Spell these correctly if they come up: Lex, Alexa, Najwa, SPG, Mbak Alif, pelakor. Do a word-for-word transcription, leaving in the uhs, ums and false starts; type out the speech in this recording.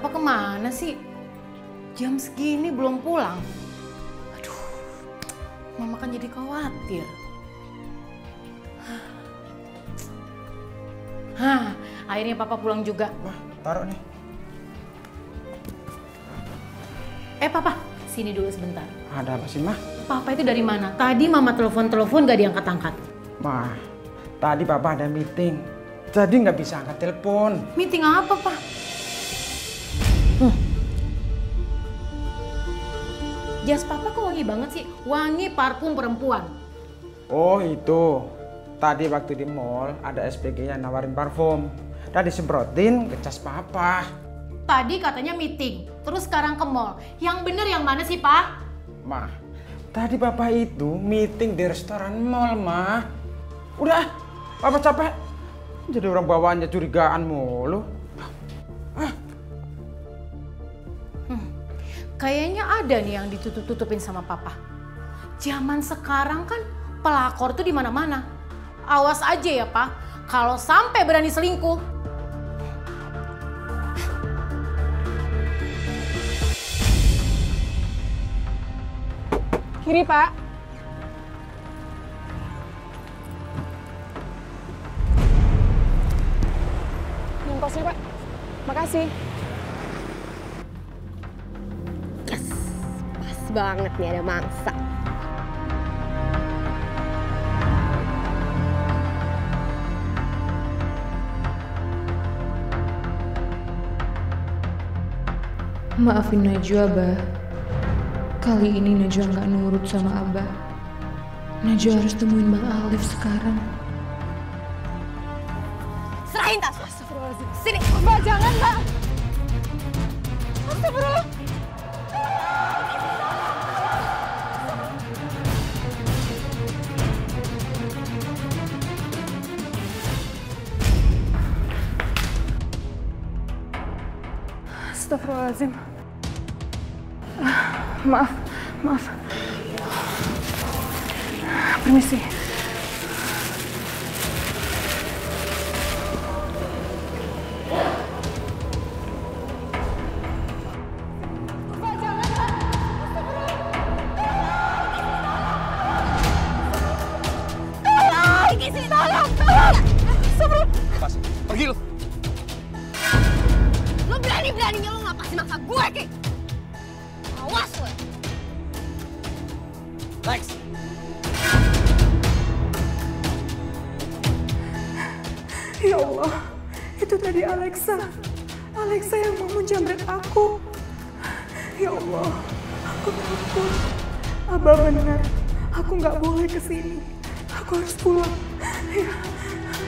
Papa kemana sih? Jam segini belum pulang. Aduh, Mama kan jadi khawatir. Hah, akhirnya Papa pulang juga. Wah, taruh nih. Eh, Papa, sini dulu sebentar. Ada apa sih, Ma? Papa itu dari mana? Tadi Mama telepon-telepon gak diangkat-angkat. Ma, tadi Papa ada meeting. Jadi nggak bisa angkat telepon. Meeting apa, Pak? Hmm. Jas Papa kok wangi banget sih? Wangi parfum perempuan. Oh itu. Tadi waktu di mall ada S P G yang nawarin parfum. Tadi semprotin ke jas Papa. Tadi katanya meeting, terus sekarang ke mall. Yang bener yang mana sih, Pak? Mah, tadi Papa itu meeting di restoran mall, Mah. Udah, Papa capek. Jadi orang bawaannya curigaan mulu. Ah. Hmm, kayaknya ada nih yang ditutup-tutupin sama Papa. Zaman sekarang kan pelakor tuh di mana-mana. Awas aja ya, Pak, kalau sampai berani selingkuh. Kiri, Pak. Kosnya, Pak. Makasih. Yes, pas banget nih ada mangsa. Maafin Najwa, Abah. Kali ini Najwa nggak nurut sama Abah. Najwa harus temuin Mbak Alif sekarang. Serahin tas. Sini, Mbak, jangan, Mbak. Astagfirullah. Astagfirullahaladzim. Maaf, maaf. Permisi. Lex. Ya Allah, itu tadi Alexa. Alexa yang mau menjamret aku. Ya Allah, aku takut. Abah benar, aku nggak boleh kesini. Aku harus pulang. Ya.